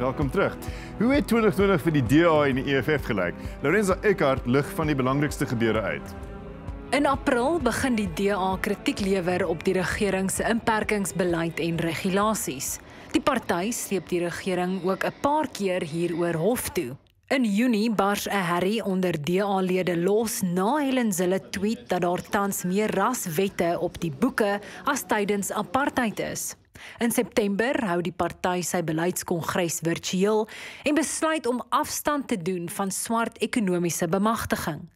Welkom terug. Hoe het 2020 vir die DA en die EFF gelyk? Lourens Eckhart lig van die belangrikste gebeure uit. In April begin die DA kritiek lewer op die regering se inperkingsbeleid en regulasies. Die party sleep die regering ook 'n paar keer hieroor hof toe. In Junie bars 'n herrie onder DA-lede los na Helen Zille tweet dat daar tans meer raswette op die boeke as tydens apartheid is. In September hou die party sy beleidskongres virtueel en besluit om afstand te doen van swart ekonomiese bemagtiging.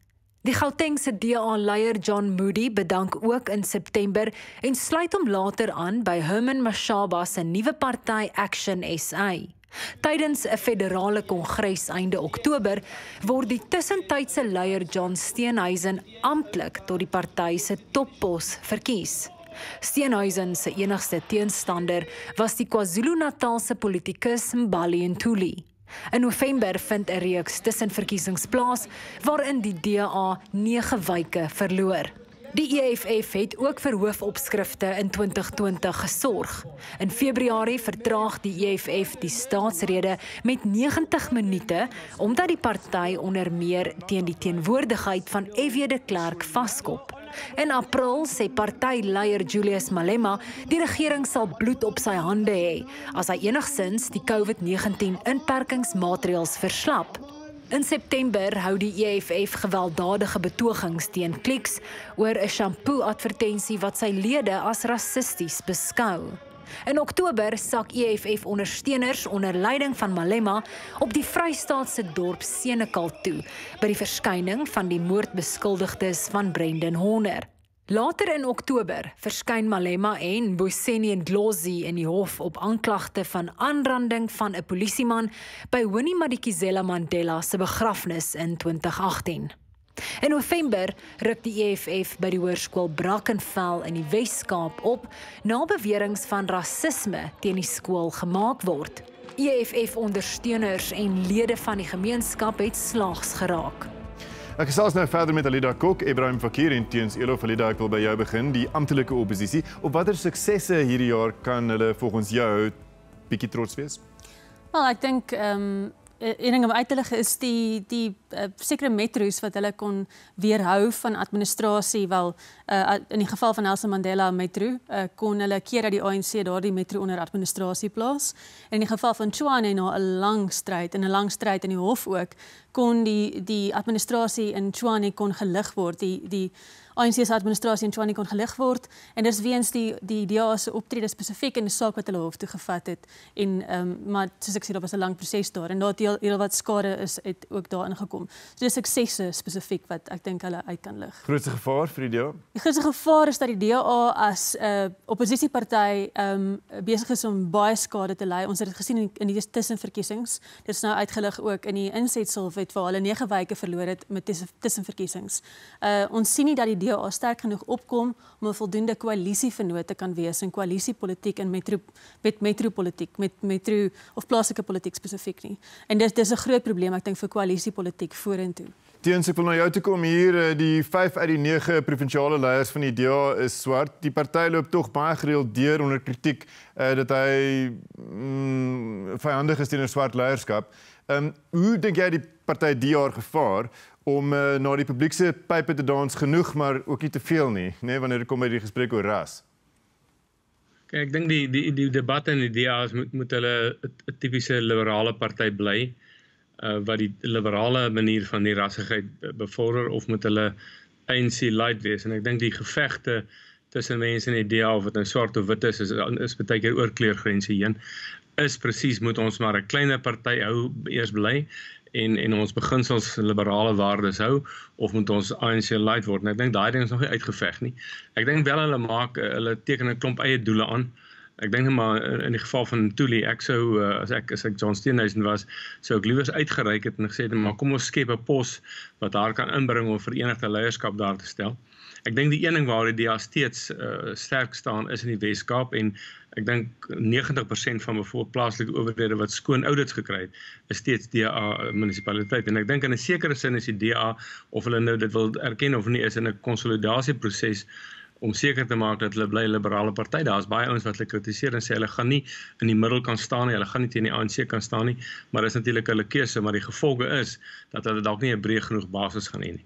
Die Gautengse DA-leier John Moody bedank ook in September en sluit hom later aan by Herman Mashaba se nuwe party Action SA. Tydens 'n federale kongres einde Oktober word die tussentydse leier John Steenhuisen amptelik tot die party se toppos verkies. Steenhuisen se enigste teenstander was die KwaZulu-Natalse politikus Mbali Ntuli. In November vind 'n reeks tussenverkiesings plaas waarin die DA 9 wyke verloor. Die EFF het ook vir hoofopskrifte in 2020 gesorg. In Februarie vertraag die EFF die staatsrede met 90 minute omdat die party onder meer teen die teenwoordigheid van Evie de Klerk vaskop. In April sê partyleier Julius Malema die regering sal bloed op sy hande hê as hy enigstens die COVID-19 inperkingsmaatreëls verslap. In September hou die EFF gewelddadige betogings teen kliks oor 'n shampoo-advertensie wat sy lede as rassisties beskou. In Oktober sak EFF-ondersteuners onder leiding van Malema op die Vrystaatse dorp Senekal toe by die verskyning van die moordbeskuldigdes van Brendan Horner. Later in Oktober verskyn Malema en Boisseni en Glossi in die hof op aanklagte van aanranding van 'n polisieman by Winnie Madikizela Mandela se begrafnis in 2018. In November ruk die EFF by die hoërskool Brackenfell in die Wes-Kaap op na beweringe van rasisme teen die skool gemaak word. EFF-ondersteuners en lede van die gemeenskap het slaags geraak. Ek gesels nou verder met Alida Kok, Ebrahim Fakir en Theuns Eloff. Alida, ek wil by jou begin, die amptelike oppositie. Op watter suksesse hierdie jaar kan hulle volgens jou bietjie trots wees? Wel, ek dink een ding om uit te lig is die sekere metro's wat hulle kon weerhou van administrasie. Wel, in die geval van Elsa Mandela metro kon hulle keer dat die ANC daardie metro onder administrasie plaas. En in die geval van Tshwane na 'n lang stryd en 'n lang stryd in die hof ook, kon die administrasie in Tshwane kon gelig word, die ANC se administrasie in Tshwane kon gelig word, en dis weens die DA se optrede spesifiek in die saak wat hulle hof toe gevat het. En maar soos ek sê, daar was 'n lang proses daar en daar heel wat skade is het ook daarin gekom. So dis suksesse spesifiek wat ek dink hulle uit kan lig. Grootste gevaar vir die DA? Die grootste gevaar is dat die DA as 'n oppositieparty besig is om baie skade te lei. Ons het dit gesien in die tussenverkiesings. Dit is nou uitgelig ook in die insetsel waar hulle 9 wyke verloor het met tussenverkiesings. Ons sien nie dat die DA sterk genoeg opkom om 'n voldoende koalisievernoot te kan wees in koalisiepolitiek en metropolitiek, met metro of plaaslike politiek spesifiek nie. En dis 'n groot probleem, ek dink, vir koalisiepolitiek vorentoe. Theuns, ek wil na jou toe kom hier. Die 5 uit die 9 provinsiale leiers van die DA is swart. Die party loop tog baie gereeld deur onder kritiek dat hy vyandig is teenoor swart leierskap. Hoe dink jy die party die jaar gevaar om na die publiek se pype te dans genoeg, maar ook nie te veel nie, né, wanneer dit kom by die gesprek oor ras? Kyk, ek dink die debatte in die DA moet hulle 'n tipiese liberale party bly wat die liberale manier van die rassigheid bevorder, of moet hulle ANC light wees. En ek dink die gevegte tussen mense in die DA, of dit nou swart of wit is baie keer oor kleurgrense heen. Is presies, moet ons maar 'n kleiner party hou, eers bly, en ons beginsels liberale waardes hou, of moet ons ANC light word? En ek dink daai ding is nog nie uitgeveg nie. Ek dink wel hulle teken 'n klomp eie doele aan. Ek dink nou maar in die geval van Ntuli, ek sou as ek John Steenhuisen was, sou ek liewer uitgereik het en gesê het, maar kom ons skep 'n pos wat daar kan inbring om verenigde leierskap daar te stel. Ek dink die een ding waar die DA steeds sterk staan is in die Wes-Kaap, en ek dink 90% van byvoorbeeld plaaslike owerhede wat skoon audits gekry het, is steeds DA munisipaliteit. En ek dink in 'n sekere sin is die DA, of hulle nou dit wil erken of nie, is in 'n konsolidasie proses om seker te maak dat hulle bly 'n liberale party. Daar's baie ouens wat hulle kritiseer en sê hulle gaan nie in die middel kan staan nie, hulle gaan nie teen die ANC kan staan nie, maar dis natuurlik hulle keuse, maar die gevolge is dat hulle dalk nie 'n breë genoeg basis gaan hê nie.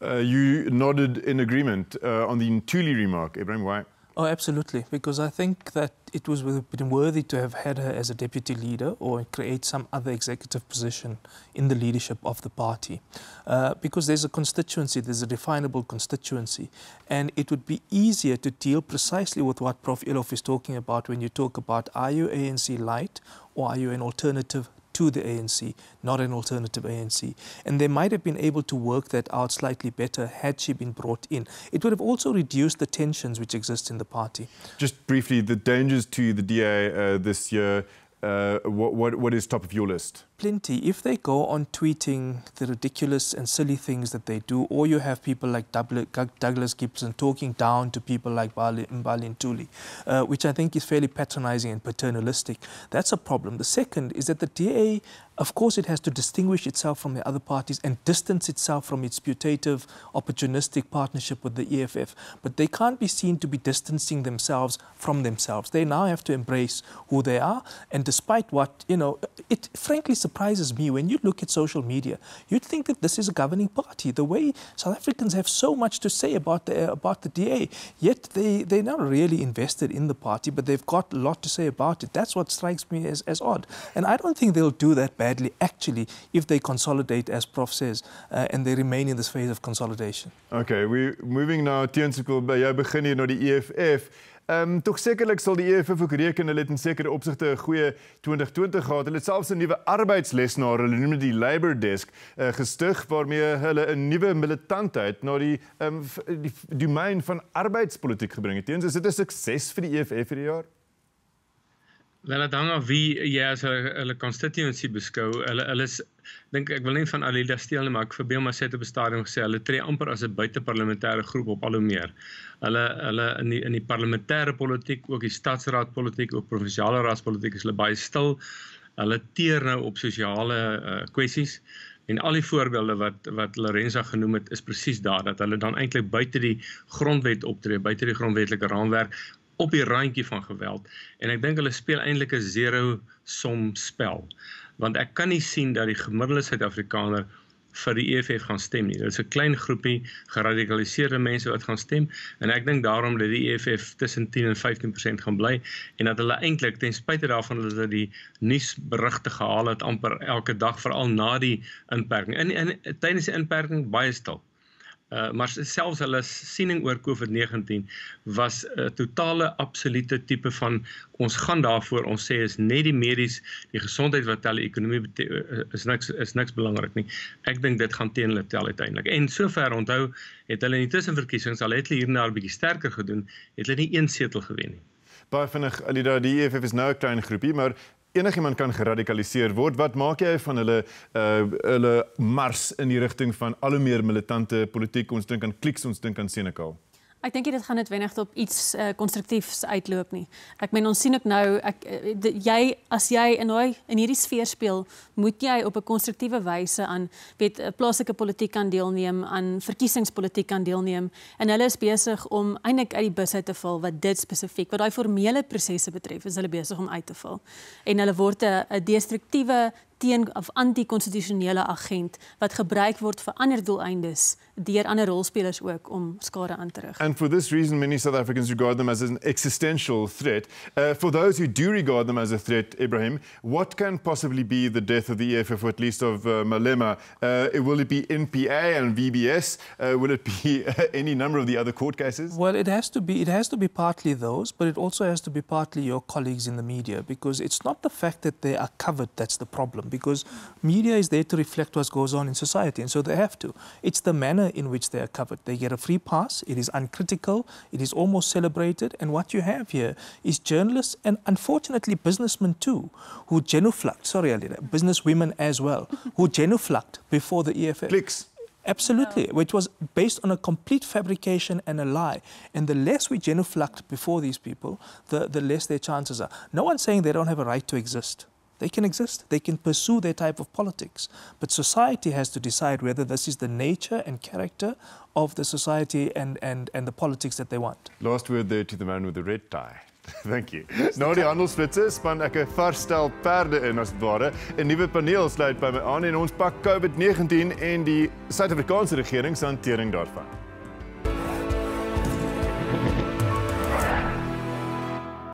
You nodded in agreement on the Ntuli remark, Ebrahim, why? Oh, absolutely, because I think that it was been worthy to have had her as a deputy leader or create some other executive position in the leadership of the party. Because there's a constituency, there's a definable constituency, and it would be easier to deal precisely with what Prof Eloff is talking about when you talk about, are you ANC light or are you an alternative to the ANC, not an alternative ANC. And they might have been able to work that out slightly better had she been brought in. It would have also reduced the tensions which exist in the party. Just briefly, the dangers to the DA this year, what is top of your list? Plenty. If they go on tweeting the ridiculous and silly things that they do, or you have people like Douglas Gibson talking down to people like Mbali Ntuli, which I think is fairly patronizing and paternalistic, that's a problem. The second is that the DA, of course, it has to distinguish itself from the other parties and distance itself from its putative, opportunistic partnership with the EFF, but they can't be seen to be distancing themselves from themselves. They now have to embrace who they are, and despite what, you know, it frankly surprises me when you look at social media. You'd think that this is a governing party. The way South Africans have so much to say about the DA, yet they're not really invested in the party, but they've got a lot to say about it. That's what strikes me as odd. And I don't think they'll do that badly, actually, if they consolidate, as Prof says, and they remain in this phase of consolidation. Okay, we're moving now. Theuns, jy begin hier na die EFF. Toch zekerlijk zal die EFF ook rekenen dat in zekere opzichten een goede 2020 gehad. Hulle het selfs een nieuwe arbeidslesenaar, hulle noem die Labour Desk, gestig waarmee hulle een nieuwe militantheid naar die domein van arbeidspolitiek gebring het. Theuns, is dit een sukses vir die EFF vir die jaar? Wel, dit hang af wie jy as hulle constituency beskou. Hulle is, dink ek wil nie van Alida steel nie, maar ek verbeel my sê op 'n stadium gesê hulle tree amper as 'n buiteparlementêre groep op al hoe meer. Hulle in die parlementêre politiek, ook die stadsraad politiek, ook provinsiale raadspolitiek is hulle baie stil. Hulle teer nou op sosiale kwessies. En al die voorbeelde wat Lorenza genoem het, is presies daar dat hulle dan eintlik buite die grondwet optree, buite die grondwetlike raamwerk, op die randjie van geweld. En ek dink hulle speel eintlik 'n zero-som spel. Want ek kan nie sien dat die gemiddelde Suid-Afrikaner vir die EFF gaan stem nie. Dit is 'n klein groepie geradikaliseerde mense wat gaan stem en ek dink daarom dat die EFF tussen 10 en 15% gaan bly en dat hulle eintlik ten spyte daarvan dat hulle die nuusberigte gehaal het amper elke dag, veral na die inperking. En tydens die inperking baie stil. Maar selfs hulle siening oor COVID-19 was 'n totale absolute tipe van ons gaan daarvoor, ons sê is net die medies, die gesondheid wat tel, die ekonomie is niks belangrik nie. Ek dink dit gaan teen hulle tel uiteindelik. En sover onthou het hulle in die tussenverkiesings, al het hulle hierna 'n bietjie sterker gedoen, het hulle nie een setel gewen nie. Baie vinnig, Alida, die EFF is nou 'n klein groepie, maar enigiemand kan geradikaliseer word. Wat maak jy van hulle mars in die rigting van al hoe meer militante politiek? Ons dink aan kliks, ons dink aan Senekal. Ek dink dit gaan noodwendig op iets konstruktiefs uitloop nie. Ek meen ons sien ook nou, as jy in hierdie sfeer speel, moet jy op 'n konstruktiewe wyse aan plaaslike politiek kan deelneem, aan verkiesingspolitiek kan deelneem, en hulle is besig om eintlik uit die bus uit te val wat dit spesifiek, wat daai formele prosesse betref, is hulle besig om uit te val. En hulle word 'n destruktiewe of anti-konstitusionele agent wat gebruik word vir ander doeleindes deur ander rolspelers ook om skade aan te rig. And for this reason many South Africans regard them as an existential threat. For those who do regard them as a threat, Ebrahim, what can possibly be the death of the EFF, or at least of Malema? Will it be NPA and VBS? Will it be any number of the other court cases? Well, it has to be partly those, but it also has to be partly your colleagues in the media, because it's not the fact that they are covered that's the problem, because media is there to reflect what goes on in society, and so they have to. It's the manner in which they are covered. They get a free pass, it is uncritical, it is almost celebrated, and what you have here is journalists and unfortunately businessmen too, who genuflect, sorry Alida, businesswomen as well, who genuflect before the EFF. Clicks. Absolutely, which was based on a complete fabrication and a lie. And the less we genuflect before these people, the less their chances are. No one's saying they don't have a right to exist. They can exist. They can pursue their type of politics. But society has to decide whether this is the nature and character of the society and the politics that they want. Last word there to the man with the red tie. Dank je. Na die handelsflitsen span ek 'n varstel perde in as het ware. 'n Nuwe paneel sluit by my aan en ons pak COVID-19 en die Suid-Afrikaanse regering se hantering daarvan.